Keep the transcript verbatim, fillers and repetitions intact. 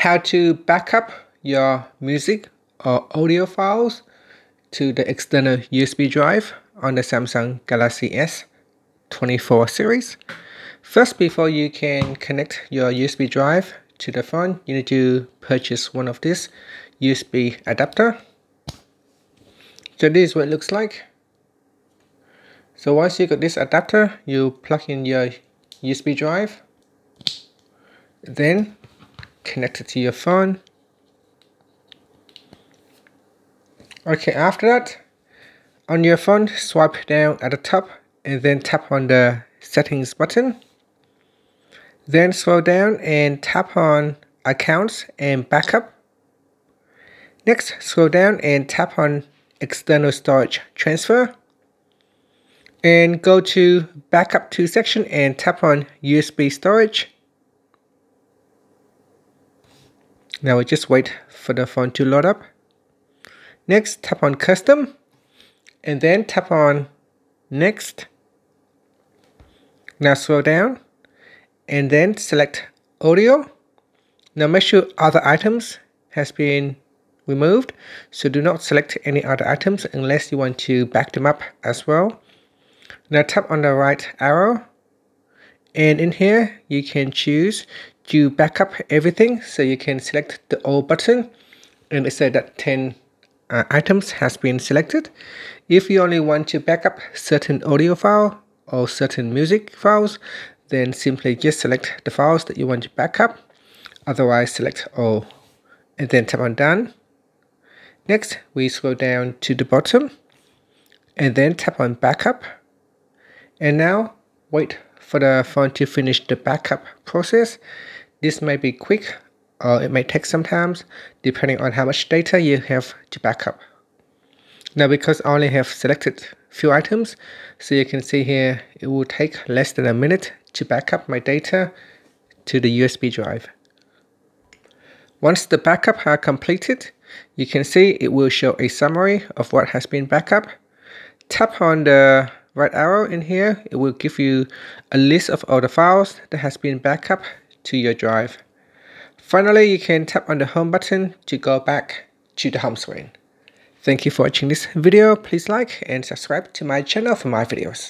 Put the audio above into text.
how to backup your music or audio files to the external U S B drive on the Samsung Galaxy S twenty-four series. First, before you can connect your U S B drive to the phone, you need to purchase one of these U S B adapter. So this is what it looks like. So once you got this adapter, you plug in your U S B drive, then connect it to your phone. Okay, after that, on your phone, swipe down at the top and then tap on the settings button. Then scroll down and tap on accounts and backup. Next, scroll down and tap on external storage transfer. And go to backup to section and tap on U S B storage. Now we just wait for the phone to load up. Next, tap on custom and then tap on next. Now scroll down and then select audio. Now make sure other items has been removed, so do not select any other items unless you want to back them up as well. Now tap on the right arrow, and in here you can choose to back up everything, so you can select the all button and it said that ten uh, items has been selected. If you only want to back up certain audio file or certain music files, then simply just select the files that you want to back up, otherwise select all and then tap on done. Next, we scroll down to the bottom and then tap on backup. And now wait for the phone to finish the backup process. This may be quick or it may take some time depending on how much data you have to back up. Now because I only have selected few items, so you can see here it will take less than a minute to back up my data to the U S B drive. Once the backup are completed, you can see it will show a summary of what has been backup. Tap on the right arrow in here, it will give you a list of all the files that has been backed up to your drive. Finally, you can tap on the home button to go back to the home screen. Thank you for watching this video. Please like and subscribe to my channel for my videos.